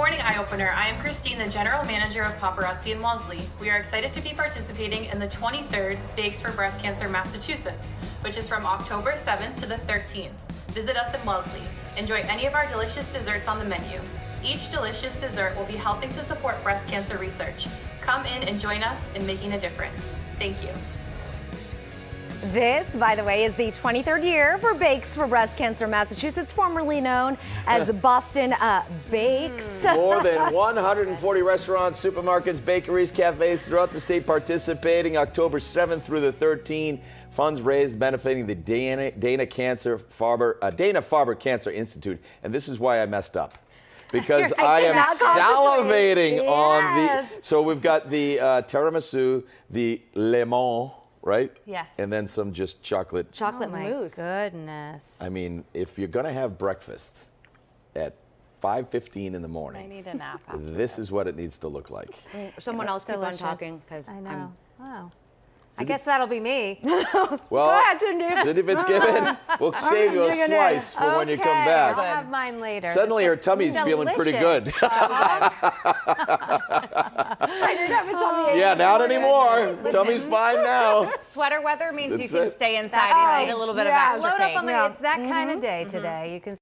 Morning Eye Opener. I am Christine, the General Manager of Papa Razzi in Wellesley. We are excited to be participating in the 23rd Bakes for Breast Cancer Massachusetts, which is from October 7th to the 13th. Visit us in Wellesley. Enjoy any of our delicious desserts on the menu. Each delicious dessert will be helping to support breast cancer research. Come in and join us in making a difference. Thank you. This, by the way, is the 23rd year for Bakes for Breast Cancer Massachusetts, formerly known as Boston Bakes. More than 140 restaurants, supermarkets, bakeries, cafes throughout the state participating October 7th through the 13th. Funds raised benefiting the Dana Farber Cancer Institute. And this is why I messed up. Because I am salivating on the... So we've got the tiramisu, the lemon... Right? Yes. And then some just chocolate. Chocolate mousse. Goodness. I mean, if you're going to have breakfast at 5:15 in the morning, I need a nap after this is what it needs to look like. Someone else keep on talking because I know. Wow. Cindy, I guess that'll be me. Well, Cindy Fitzgibbon, we'll save you a slice for when you come back. I'll have mine later. Suddenly her tummy's feeling pretty good. I didn't have a tummy. Yeah, not anymore. Tummy's fine now. Sweater weather means you can stay inside and eat a little bit of extra cake. It's that kind of day today. You can.